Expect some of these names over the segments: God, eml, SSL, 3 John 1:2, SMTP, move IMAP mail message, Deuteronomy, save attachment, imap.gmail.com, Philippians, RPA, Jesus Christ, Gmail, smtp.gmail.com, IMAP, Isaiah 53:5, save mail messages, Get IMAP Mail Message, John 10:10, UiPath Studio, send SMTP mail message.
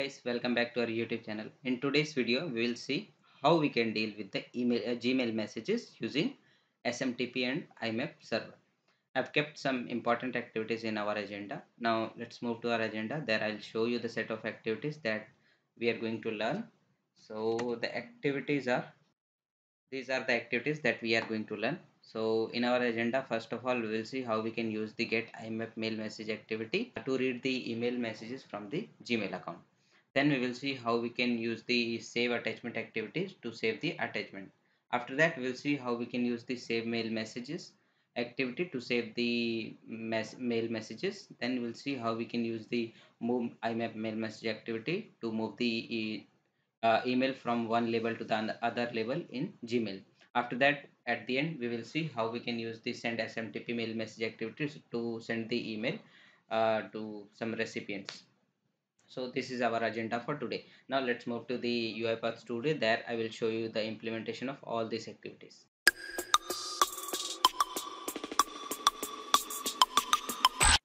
Guys, welcome back to our YouTube channel. In today's video we will see how we can deal with the Gmail messages using SMTP and IMAP server. I've kept some important activities in our agenda. Now let's move to our agenda. There I'll show you the set of activities that we are going to learn. So the activities are, these are the activities that we are going to learn. So in our agenda, first of all, we will see how we can use the Get IMAP Mail Message activity to read the email messages from the Gmail account. Then we will see how we can use the save attachment activities to save the attachment. After that, we will see how we can use the save mail messages activity to save the mail messages. Then we will see how we can use the move IMAP mail message activity to move the email from one label to the other label in Gmail. After that, at the end, we will see how we can use the send SMTP mail message activities to send the email to some recipients. So this is our agenda for today. Now let's move to the UiPath Studio. There I will show you the implementation of all these activities.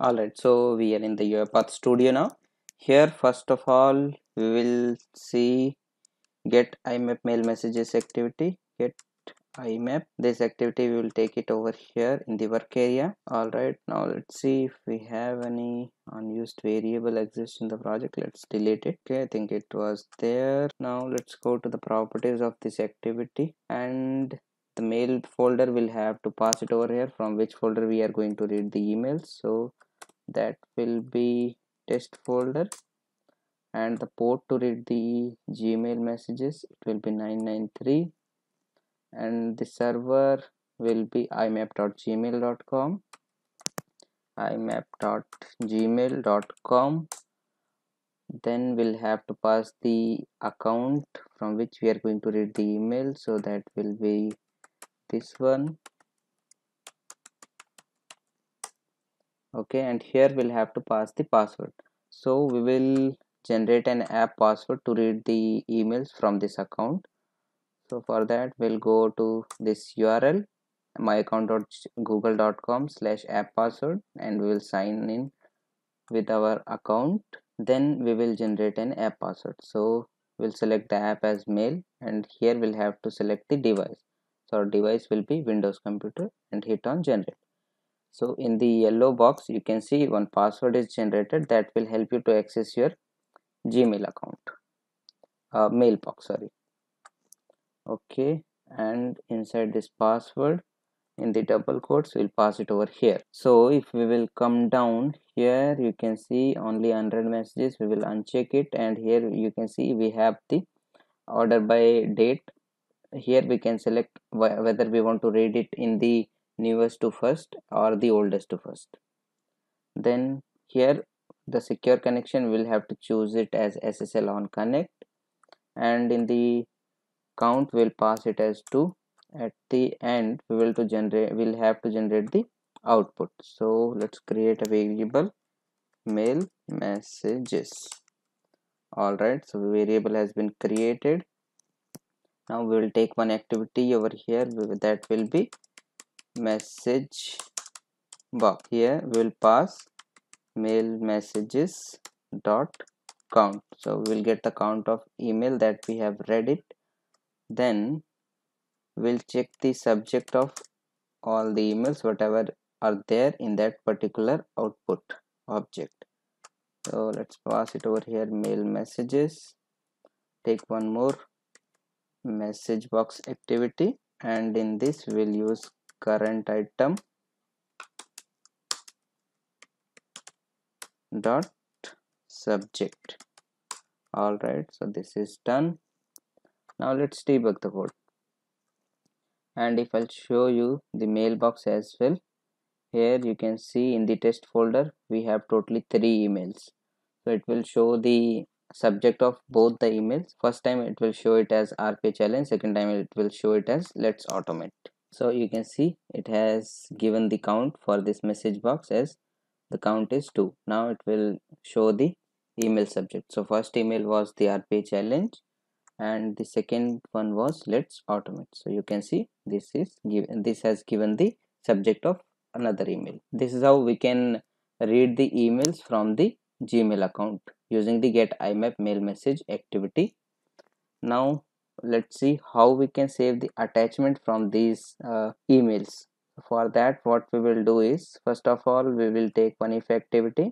Alright, so we are in the UiPath Studio now. Here first of all we will see Get IMAP Mail Messages activity. Get IMAP. This activity we will take it over here in the work area. Alright, now let's see if we have any unused variable exists in the project. Let's delete it. Okay, I think it was there. Now let's go to the properties of this activity, and the mail folder will have to pass it over here from which folder we are going to read the emails. So that will be test folder, and the port to read the Gmail messages, it will be 993. And the server will be imap.gmail.com, imap.gmail.com. Then we'll have to pass the account from which we are going to read the email, so that will be this one. Okay, and here we'll have to pass the password. So we will generate an app password to read the emails from this account. So for that we'll go to this URL, myaccount.google.com/app password, and we will sign in with our account. Then we will generate an app password. So we'll select the app as mail, and here we'll have to select the device. So our device will be Windows computer, and hit on generate. So in the yellow box you can see one password is generated that will help you to access your Gmail account, mailbox, sorry. Okay, and inside this password in the double quotes we'll pass it over here. So if we will come down here, you can see only 100 messages. We will uncheck it, and here you can see we have the order by date. Here we can select whether we want to read it in the newest to first or the oldest to first. Then here the secure connection, we'll have to choose it as SSL on connect, and in the count will pass it as 2. At the end we will have to generate the output. So let's create a variable mail messages. Alright, so the variable has been created. Now we will take one activity over here, that will be message box. Here we will pass mail messages dot count. So we will get the count of email that we have read it. Then we'll check the subject of all the emails whatever are there in that particular output object. So let's pass it over here, mail messages. Take one more message box activity, and in this we'll use current item dot subject. Alright, so this is done. Now let's debug the code, and if I'll show you the mailbox as well. Here you can see in the test folder we have totally 3 emails. So it will show the subject of both the emails. First time it will show it as RPA challenge, second time it will show it as let's automate. So you can see it has given the count for this message box as the count is 2. Now it will show the email subject. So first email was the RPA challenge, and the second one was let's automate. So you can see this is given, this has given the subject of another email. This is how we can read the emails from the Gmail account using the Get IMAP Mail Message activity. Now let's see how we can save the attachment from these emails. For that, what we will do is, first of all, we will take one if activity,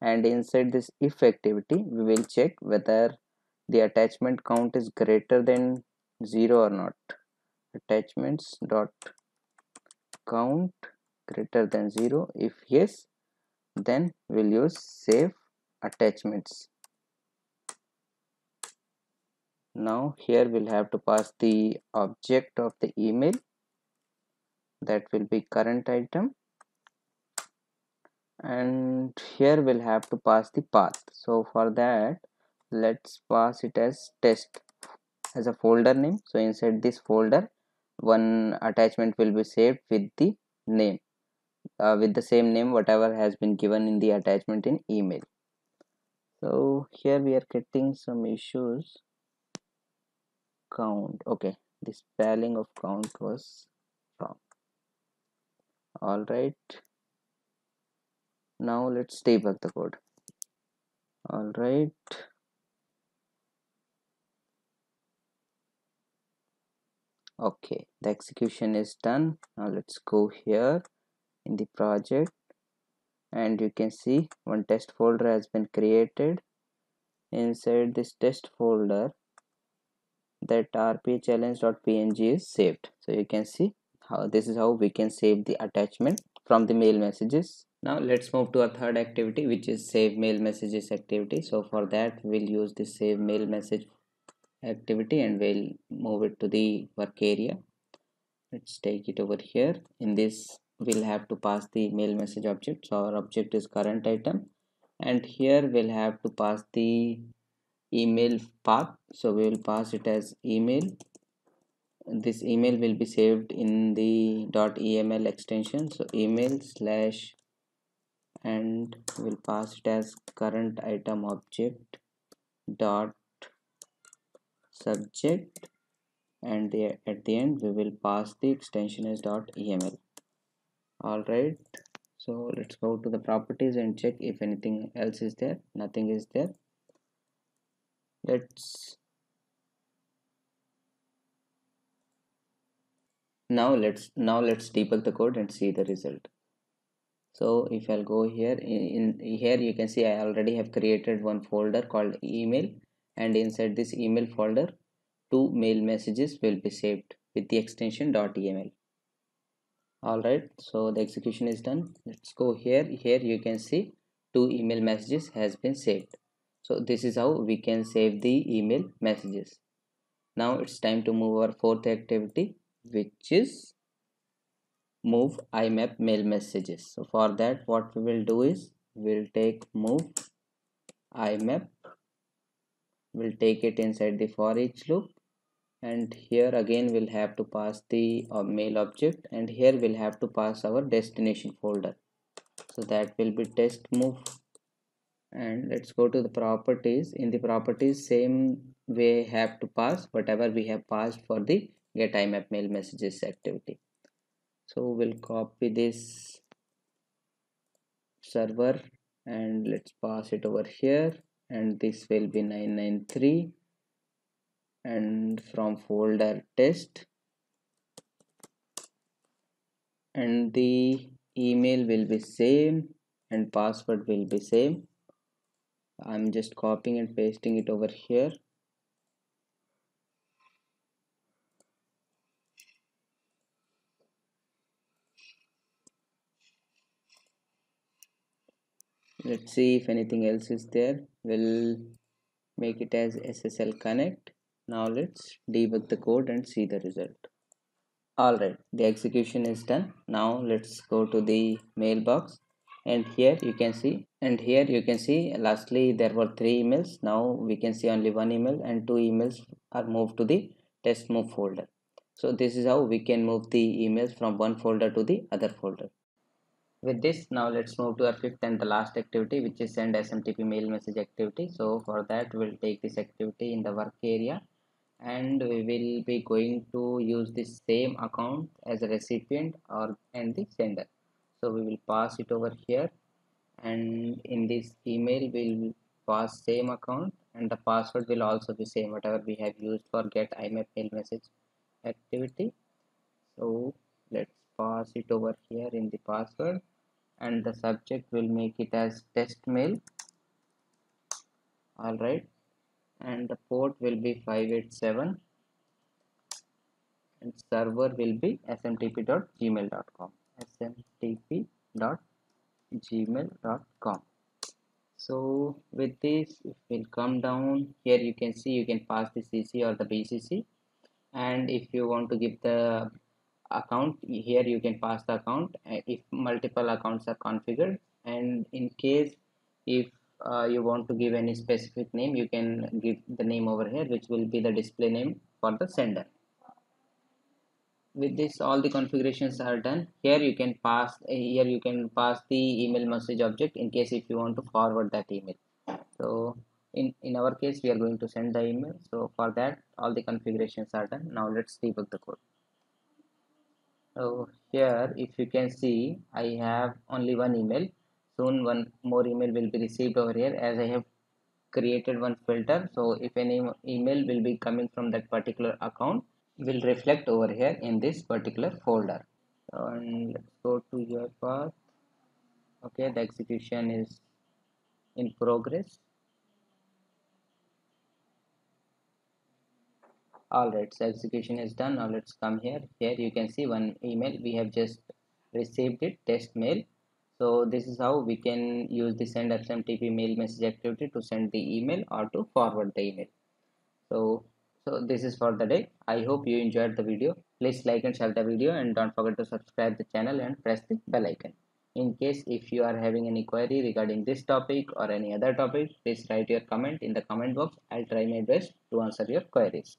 and inside this if activity we will check whether the attachment count is greater than 0 or not. Attachments dot count greater than 0. If yes, then we'll use save attachments. Now here we'll have to pass the object of the email, that will be current item, and here we'll have to pass the path. So for that, let's pass it as test as a folder name. So inside this folder, one attachment will be saved with the name, with the same name whatever has been given in the attachment in email. So here we are getting some issues. Count, okay, the spelling of count was wrong. All right, now let's debug the code. All right, okay, the execution is done. Now let's go here in the project, and you can see one test folder has been created. Inside this test folder, that RPA challenge.png is saved. So you can see how this is how we can save the attachment from the mail messages. Now let's move to our third activity, which is save mail messages activity. So for that, we'll use the save mail message activity, and we'll move it to the work area. Let's take it over here. In this, we'll have to pass the mail message object. So our object is current item, and here we'll have to pass the email path. So we will pass it as email. This email will be saved in the .eml extension. So email slash, and we'll pass it as current item object dot subject, and at the end we will pass the extension as .eml. All right, so let's go to the properties and check if anything else is there. Nothing is there. Now let's debug the code and see the result. So if I'll go here, in here you can see I already have created one folder called email, and inside this email folder, 2 mail messages will be saved with the extension .eml. All right, so the execution is done. Let's go here. Here you can see 2 email messages has been saved. So this is how we can save the email messages. Now it's time to move our fourth activity, which is move IMAP mail messages. So for that, what we will do is, we'll take move IMAP, we'll take it inside the for each loop, and here again we'll have to pass the mail object, and here we'll have to pass our destination folder. So that will be test move. And let's go to the properties. In the properties, same way have to pass whatever we have passed for the Get IMAP mail messages activity. So we'll copy this server and let's pass it over here, and this will be 993, and from folder test, and the email will be same and password will be same. I'm just copying and pasting it over here. Let's see if anything else is there. We'll make it as SSL connect. Now let's debug the code and see the result. Alright, the execution is done. Now let's go to the mailbox. And here you can see, lastly there were 3 emails. Now we can see only 1 email, and 2 emails are moved to the test move folder. So this is how we can move the emails from one folder to the other folder. With this, now let's move to our fifth and the last activity, which is send SMTP mail message activity. So for that, we'll take this activity in the work area, and we will be going to use the same account as a recipient and the sender. So we will pass it over here, and in this email we'll pass same account, and the password will also be same whatever we have used for get IMAP mail message activity. So let's pass it over here in the password, and the subject will make it as test mail. Alright, and the port will be 587 and server will be smtp.gmail.com. smtp.gmail.com. So with this, it will come down here. You can see you can pass the CC or the BCC, and if you want to give the account here, you can pass the account if multiple accounts are configured. And in case if you want to give any specific name, you can give the name over here, which will be the display name for the sender. With this, all the configurations are done. Here you can pass the email message object in case if you want to forward that email. So in our case, we are going to send the email, so for that all the configurations are done. Now let's debug the code. So here, if you can see, I have only one email. Soon one more email will be received over here, as I have created one filter. So if any email will be coming from that particular account, will reflect over here in this particular folder. And let's go to your path. Okay, the execution is in progress. Alright, so execution is done. Now let's come here. Here you can see one email. We have just received it, test mail. So this is how we can use the send SMTP mail message activity to send the email or to forward the email. So this is for the day. I hope you enjoyed the video. Please like and share the video, and don't forget to subscribe the channel and press the bell icon. In case if you are having any query regarding this topic or any other topic, please write your comment in the comment box. I'll try my best to answer your queries.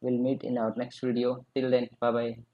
We'll meet in our next video. Till then, bye bye.